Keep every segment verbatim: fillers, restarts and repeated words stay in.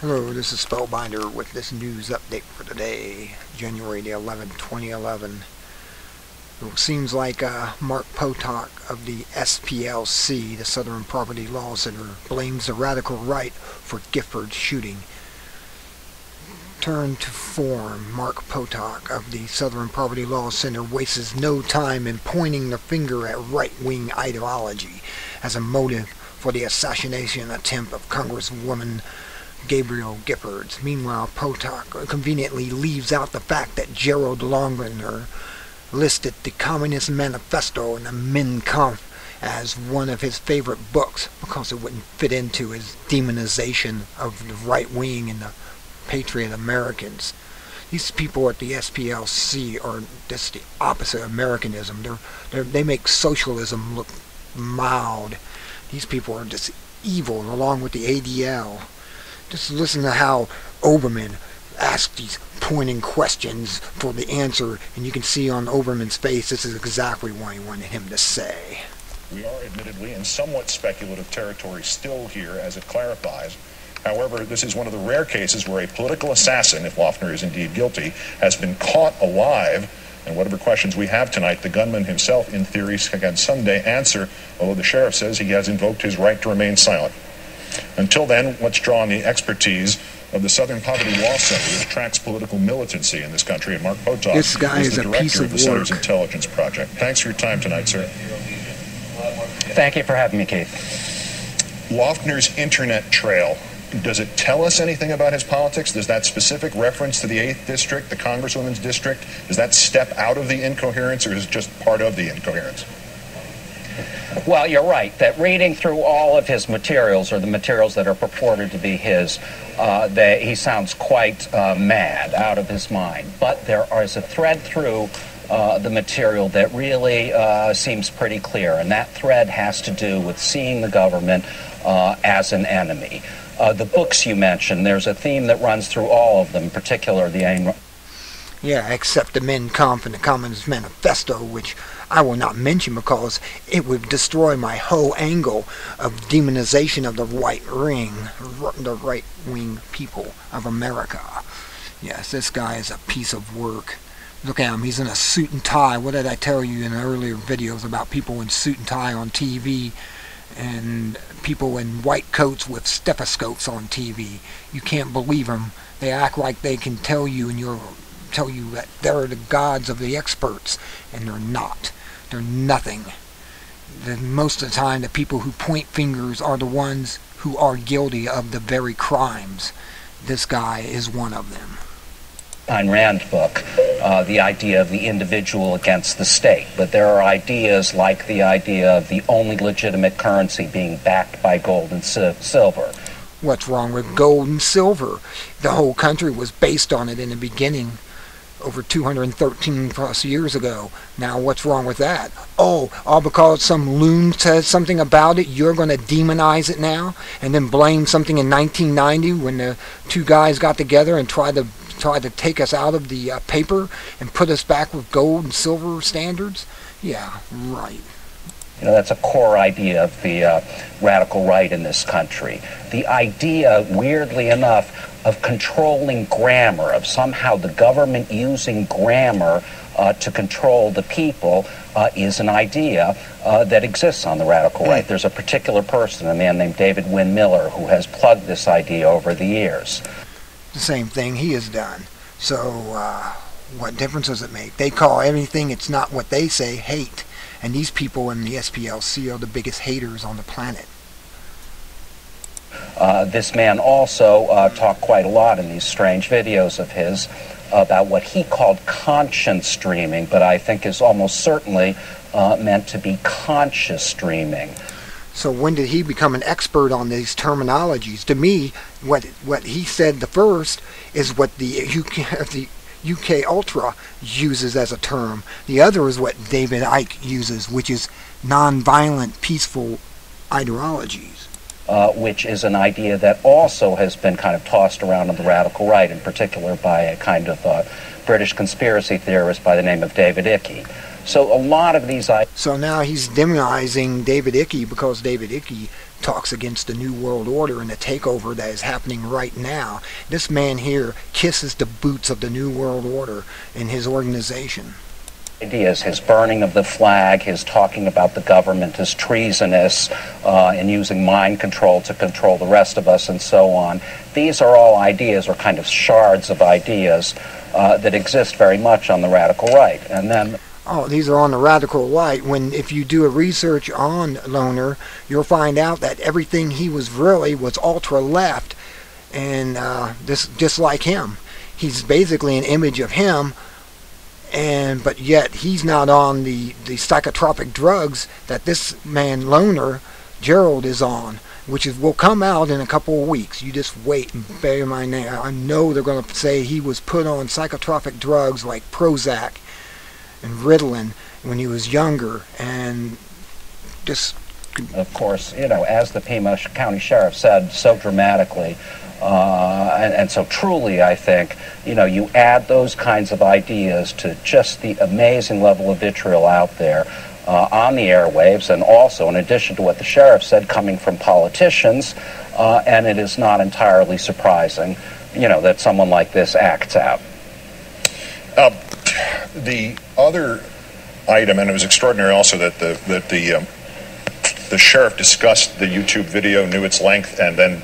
Hello, this is Spellbinder with this news update for today, January the eleventh, twenty eleven. It seems like uh, Mark Potok of the S P L C, the Southern Poverty Law Center, blames the radical right for Giffords shooting. Turn to form. Mark Potok of the Southern Poverty Law Center wastes no time in pointing the finger at right-wing ideology as a motive for the assassination attempt of Congresswoman Gabrielle Giffords. Meanwhile, Potok conveniently leaves out the fact that Jared Loughner listed the Communist Manifesto and the Mein Kampf as one of his favorite books because it wouldn't fit into his demonization of the right wing and the patriot Americans. These people at the S P L C are just the opposite of Americanism. They're, they're, they make socialism look mild. These people are just evil, along with the A D L. Just listen to how Olbermann asks these pointing questions for the answer, and you can see on Olbermann's face this is exactly what he wanted him to say. We are admittedly in somewhat speculative territory still here as it clarifies. However, this is one of the rare cases where a political assassin, if Loughner is indeed guilty, has been caught alive. And whatever questions we have tonight, the gunman himself, in theory, can someday answer, although the sheriff says he has invoked his right to remain silent. Until then, let's draw on the expertise of the Southern Poverty Law Center, which tracks political militancy in this country. And Mark Potok is the director of the Center's Intelligence Project. Thanks for your time tonight, sir. Thank you for having me, Keith. Loughner's internet trail. Does it tell us anything about his politics? Does that specific reference to the eighth District, the Congresswoman's District, does that step out of the incoherence, or is it just part of the incoherence? Well, you're right, that reading through all of his materials, or the materials that are purported to be his, uh, that he sounds quite uh, mad, out of his mind. But there is a thread through uh, the material that really uh, seems pretty clear, and that thread has to do with seeing the government uh, as an enemy. Uh, the books you mentioned, there's a theme that runs through all of them, in particular the Ayn Rand. Yeah, except the Mein Kampf and the Communist Manifesto, which I will not mention because it would destroy my whole angle of demonization of the right wing, the right wing people of America. Yes, this guy is a piece of work. Look at him, he's in a suit and tie. What did I tell you in earlier videos about people in suit and tie on T V? And people in white coats with stethoscopes on T V. You can't believe them. They act like they can tell you and you'll tell you that they're the gods of the experts, and they're not. They're nothing. Then most of the time the people who point fingers are the ones who are guilty of the very crimes. This guy is one of them. Ayn Rand book, uh, the idea of the individual against the state. But there are ideas like the idea of the only legitimate currency being backed by gold and si silver. What's wrong with gold and silver? The whole country was based on it in the beginning, over two hundred thirteen plus years ago. Now what's wrong with that? Oh, all because some loon says something about it, you're going to demonize it now? And then blame something in nineteen ninety when the two guys got together and tried to tried to take us out of the uh, paper and put us back with gold and silver standards? Yeah, right. You know, that's a core idea of the uh, radical right in this country. The idea, weirdly enough, of controlling grammar, of somehow the government using grammar uh, to control the people, uh, is an idea uh, that exists on the radical right. There's a particular person, a man named David Wynn-Miller, who has plugged this idea over the years. The same thing he has done. So uh, what difference does it make? They call anything it's not what they say hate, and these people in the S P L C are the biggest haters on the planet. Uh, this man also uh, talked quite a lot in these strange videos of his about what he called conscience streaming, but I think is almost certainly uh, meant to be conscious streaming. So when did he become an expert on these terminologies? To me, what what he said the first is what the U K, the M K Ultra uses as a term. The other is what David Icke uses, which is nonviolent, peaceful ideologies. Uh, which is an idea that also has been kind of tossed around on the radical right, in particular by a kind of uh, British conspiracy theorist by the name of David Icke. So a lot of these ideas... So now he's demonizing David Icke because David Icke talks against the New World Order and the takeover that is happening right now. This man here kisses the boots of the New World Order and his organization. Ideas, his burning of the flag, his talking about the government as treasonous, uh, and using mind control to control the rest of us, and so on. These are all ideas, or kind of shards of ideas, uh, that exist very much on the radical right. And then, oh, these are on the radical right. When, if you do a research on Lohner, you'll find out that everything he was really was ultra left, and uh, this just like him. He's basically an image of him. And but yet he's not on the the psychotropic drugs that this man Lohner, Gerald, is on, which is will come out in a couple of weeks. You just wait and bear my name. I know they're going to say he was put on psychotropic drugs like Prozac and Ritalin when he was younger, and just of course, you know, as the Pima County Sheriff said so dramatically. Uh, and, and so truly, I think, you know, you add those kinds of ideas to just the amazing level of vitriol out there uh, on the airwaves, and also, in addition to what the sheriff said, coming from politicians, uh, and it is not entirely surprising, you know, that someone like this acts out. Uh, the other item, and it was extraordinary also that the, that the, um, the sheriff discussed the YouTube video, knew its length, and then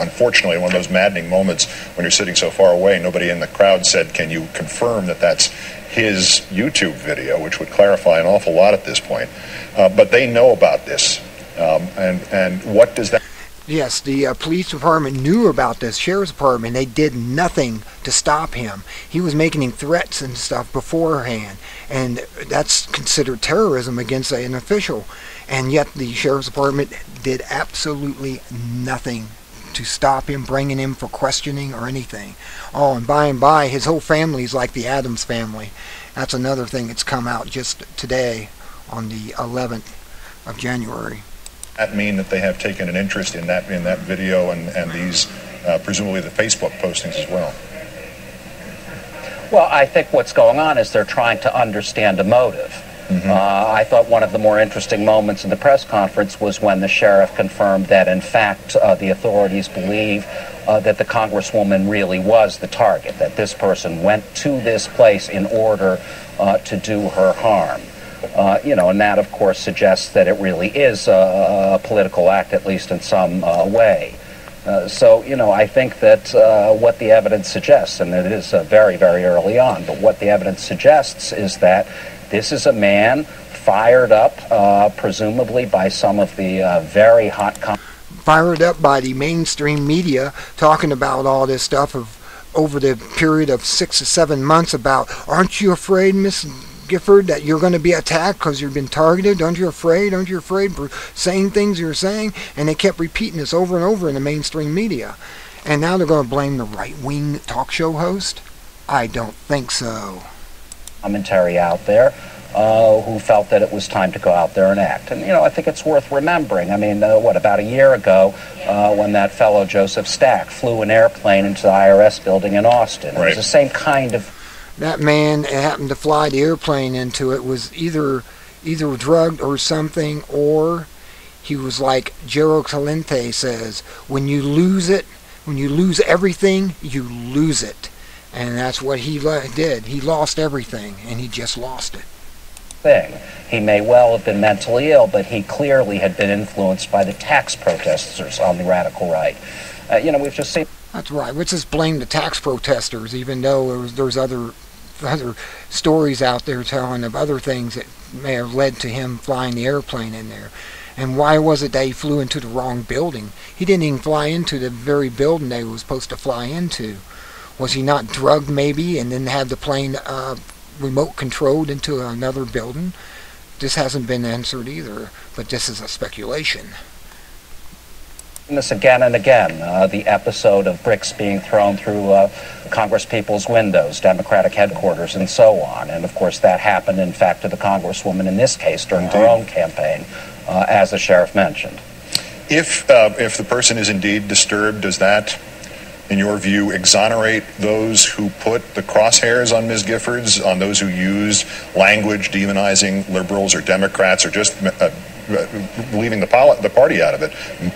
unfortunately, one of those maddening moments when you're sitting so far away, nobody in the crowd said, "Can you confirm that that's his YouTube video?" Which would clarify an awful lot at this point. Uh, but they know about this, um, and and what does that? Yes, the uh, police department knew about this. Sheriff's department, they did nothing to stop him. He was making threats and stuff beforehand, and that's considered terrorism against an official. And yet, the sheriff's department did absolutely nothing to stop him, bringing him for questioning or anything. Oh, and by and by, his whole family's like the Adams family. That's another thing that's come out just today on the eleventh of January. That mean that they have taken an interest in that in that video and, and these, uh, presumably the Facebook postings as well? Well, I think what's going on is they're trying to understand a motive. Mm-hmm. uh, I thought one of the more interesting moments in the press conference was when the sheriff confirmed that, in fact, uh, the authorities believe uh, that the congresswoman really was the target, that this person went to this place in order uh, to do her harm. Uh, you know, and that, of course, suggests that it really is a, a political act, at least in some uh, way. Uh, so, you know, I think that uh, what the evidence suggests, and it is uh, very, very early on, but what the evidence suggests is that this is a man fired up, uh, presumably by some of the uh, very hot... Com fired up by the mainstream media talking about all this stuff of over the period of six or seven months about, aren't you afraid, Miss Gifford, that you're going to be attacked because you've been targeted? Aren't you afraid? Aren't you afraid for saying things you're saying? And they kept repeating this over and over in the mainstream media. And now they're going to blame the right-wing talk show host? I don't think so. Commentary out there uh, who felt that it was time to go out there and act. And, you know, I think it's worth remembering. I mean, uh, what, about a year ago uh, when that fellow Joseph Stack flew an airplane into the I R S building in Austin. Right. It was the same kind of... That man happened to fly the airplane into it, was either either drugged or something, or he was like Gerald Celente says, when you lose it, when you lose everything, you lose it. And that's what he did. He lost everything, and he just lost it. Thing. He may well have been mentally ill, but he clearly had been influenced by the tax protesters on the radical right. Uh, you know, we've just seen... That's right. Let's just blame the tax protesters, even though there was, there's other, other stories out there telling of other things that may have led to him flying the airplane in there. And why was it that he flew into the wrong building? He didn't even fly into the very building they were supposed to fly into. Was he not drugged, maybe, and then had the plane uh, remote-controlled into another building? This hasn't been answered either, but this is a speculation. This again and again, uh, the episode of bricks being thrown through uh, Congresspeople's windows, Democratic headquarters, and so on. And, of course, that happened, in fact, to the Congresswoman in this case during her own campaign, uh, as the sheriff mentioned. If, uh, if the person is indeed disturbed, does that, in your view, exonerate those who put the crosshairs on Miz Giffords, on those who used language demonizing liberals or Democrats, or just uh, leaving the, poli the party out of it,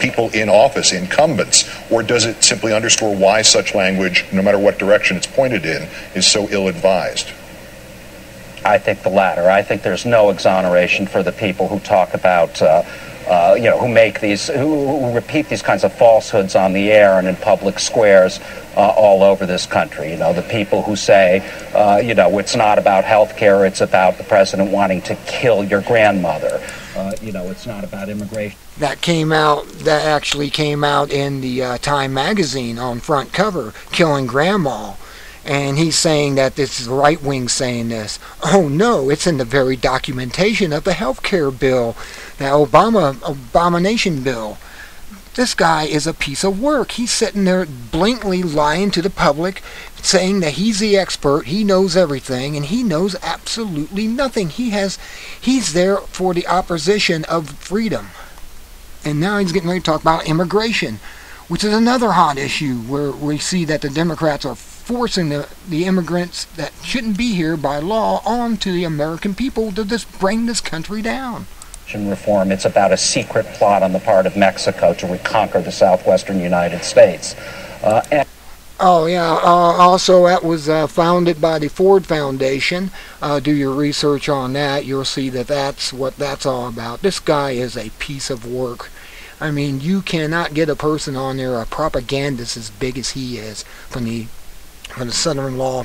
people in office, incumbents, or does it simply underscore why such language, no matter what direction it's pointed in, is so ill-advised? I think the latter. I think there's no exoneration for the people who talk about, uh, uh, you know, who make these, who, who repeat these kinds of falsehoods on the air and in public squares uh, all over this country. You know, the people who say, uh, you know, it's not about health care, it's about the president wanting to kill your grandmother. Uh, you know, it's not about immigration. That came out, that actually came out in the uh, Time magazine on front cover, Killing Grandma. And he's saying that this is right-wing saying this. Oh no, it's in the very documentation of the health care bill, that Obama abomination bill. This guy is a piece of work. He's sitting there blankly lying to the public, saying that he's the expert, he knows everything, and he knows absolutely nothing. He has, he's there for the opposition of freedom. And now he's getting ready to talk about immigration, which is another hot issue where we see that the Democrats are forcing the, the immigrants that shouldn't be here by law onto the American people to just bring this country down. Reform, it's about a secret plot on the part of Mexico to reconquer the southwestern United States. Uh, and oh yeah, uh, also that was uh, founded by the Ford Foundation. Uh, do your research on that, you'll see that that's what that's all about. This guy is a piece of work. I mean, you cannot get a person on there, a propagandist as big as he is, from the from the Southern Law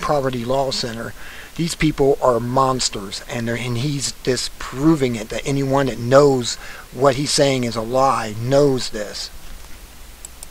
Poverty Law Center. These people are monsters, and they're, and he's disproving it, that anyone that knows what he's saying is a lie knows this.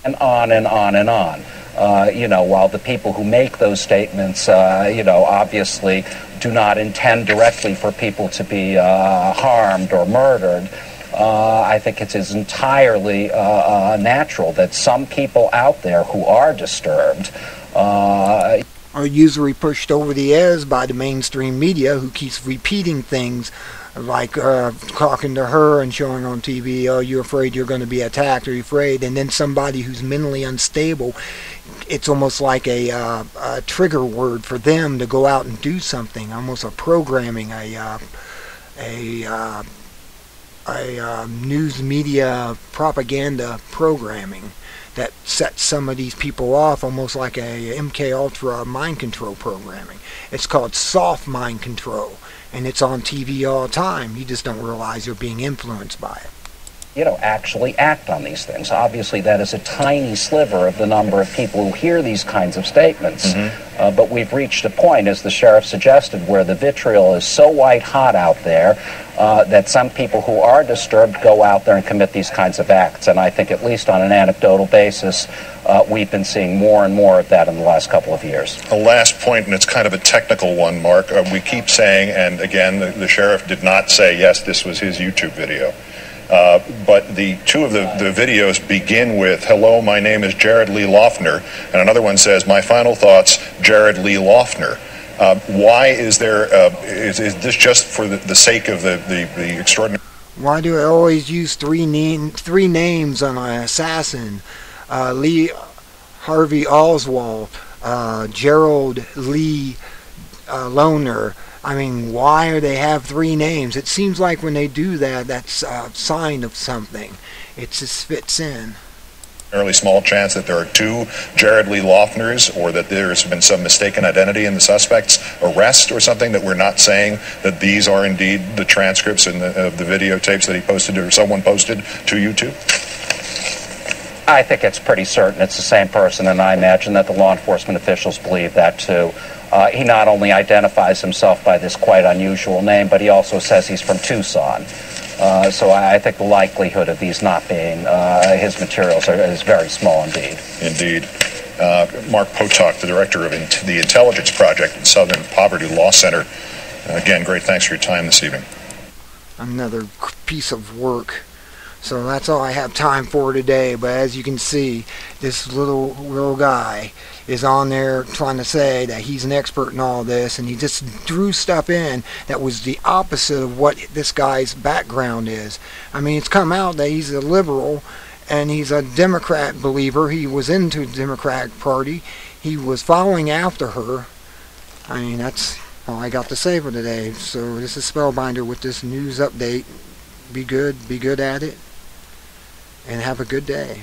And on and on and on. Uh, you know, while the people who make those statements, uh, you know, obviously do not intend directly for people to be uh, harmed or murdered, Uh, I think it is entirely uh, uh, natural that some people out there who are disturbed uh, are usually pushed over the edge by the mainstream media, who keeps repeating things like uh, talking to her and showing on T V, oh, you're afraid you're going to be attacked, are you afraid? And then somebody who's mentally unstable, it's almost like a, uh, a trigger word for them to go out and do something, almost a programming, a... Uh, a uh, a uh, news media propaganda programming that sets some of these people off, almost like a M K Ultra mind control programming. It's called soft mind control, and it's on T V all the time. You just don't realize you're being influenced by it. You know, actually act on these things. Obviously, that is a tiny sliver of the number of people who hear these kinds of statements. Mm-hmm. uh, but we've reached a point, as the sheriff suggested, where the vitriol is so white hot out there uh, that some people who are disturbed go out there and commit these kinds of acts. And I think, at least on an anecdotal basis, uh, we've been seeing more and more of that in the last couple of years. A last point, and it's kind of a technical one, Mark. Uh, we keep saying, and again, the, the sheriff did not say, yes, this was his YouTube video. Uh, but the two of the, the videos begin with, hello, my name is Jared Lee Loughner, and another one says, my final thoughts, Jared Lee Loughner. Uh, why is there, uh, is, is this just for the, the sake of the, the, the extraordinary... Why do I always use three, name, three names on an assassin? Uh, Lee Harvey Oswald, uh, Gerald Lee uh, Lohner. I mean, why do they have three names? It seems like when they do that, that's a sign of something. It just fits in. Fairly small chance that there are two Jared Lee Loughners, or that there's been some mistaken identity in the suspect's arrest or something, that we're not saying that these are indeed the transcripts and the, of the videotapes that he posted or someone posted to YouTube? I think it's pretty certain it's the same person, and I imagine that the law enforcement officials believe that too. Uh, he not only identifies himself by this quite unusual name, but he also says he's from Tucson. Uh, so I, I think the likelihood of these not being uh, his materials are, is very small indeed. Indeed. Uh, Mark Potok, the director of in the Intelligence Project at Southern Poverty Law Center. Again, great thanks for your time this evening. Another piece of work. So that's all I have time for today, but as you can see, this little little guy is on there trying to say that he's an expert in all this, and he just threw stuff in that was the opposite of what this guy's background is. I mean, it's come out that he's a liberal, and he's a Democrat believer. He was into the Democratic Party. He was following after her. I mean, that's all I got to say for today. So this is Spellbinder with this news update. be good, be good at it, and have a good day.